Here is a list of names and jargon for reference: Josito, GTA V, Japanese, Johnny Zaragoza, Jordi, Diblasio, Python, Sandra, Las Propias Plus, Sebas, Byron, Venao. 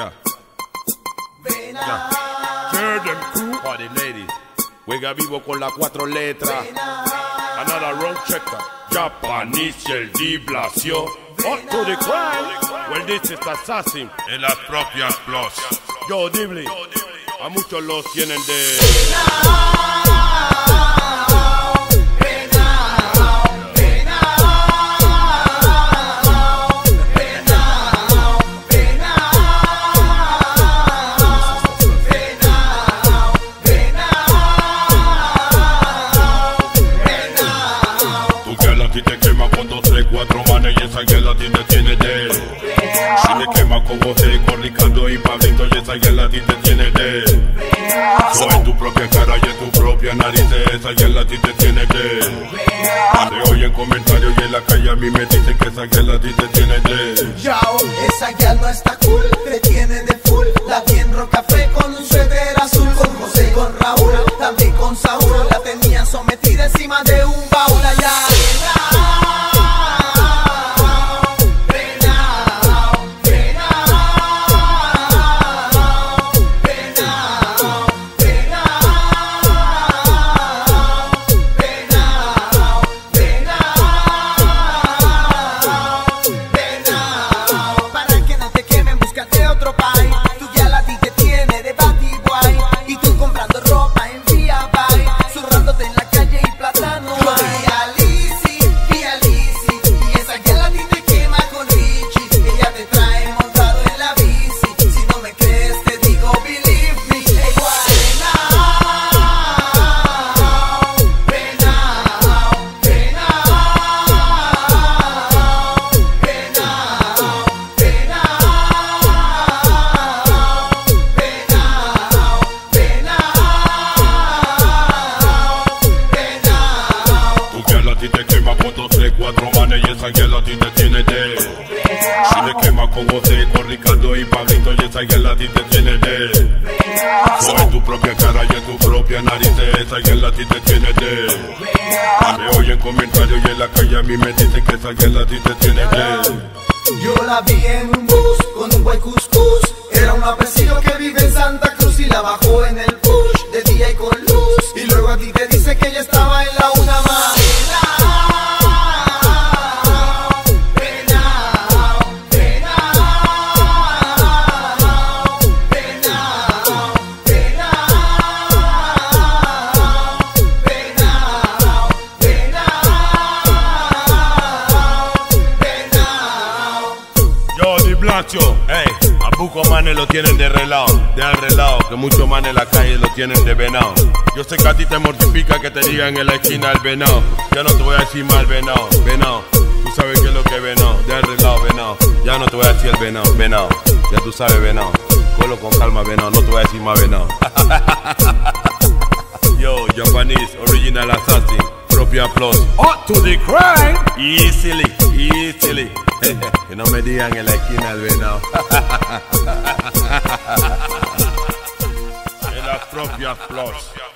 Yeah. Heard them crew. Party lady. Juega vivo con las cuatro letras. Another wrong checker. Japanese, el Diblasio. Up to the crime. Well, this is assassin. En Las Propias Plus. Yo, Dibli. A muchos los tienen de... Esa guerra tiene de si me quema con José, con Ricardo y Pablito, y esa guerra tiene de soy en tu propia cara y en tu propia nariz, esa guerra tiene de te oyen comentarios y en la calle a mí me dicen que esa guerra tiene de Yao, esa guerra no está cool, te tiene de full, la vi en Rocafé con un suéter azul, con José y con Raúl, también con Saúl, la tenía sometida encima de un baúl allá. Si me quema con José, con Ricardo y Pablito, y esa guerra tiene de soy en tu propia cara y en tu propia nariz, esa guerra tiene de me oyen comentarios y en la calle a mí me dicen que esa guerra tiene de yo la vi en un bus con un guay cuscús, era un apresillo que vive en Santa Cruz y la bajó en el push, de día y con luz, y luego a ti te dice que ella estaba en la una más. Hey, a pocos manes lo tienen de relado, de al relado, que muchos manes en la calle lo tienen de venao. Yo sé que a ti te mortifica que te digan en la esquina el venao. Ya no te voy a decir mal venao, venao. Tú sabes qué es lo que es venao, de al relado, venao. Ya no te voy a decir el venao, venao. Ya tú sabes venao, colo con calma venao, no te voy a decir más venao. Yo, Japanese, original assassin, propia plus. Up to the crime, easily, easily. Que no me digan en la esquina el venao. En Las Propias Plus.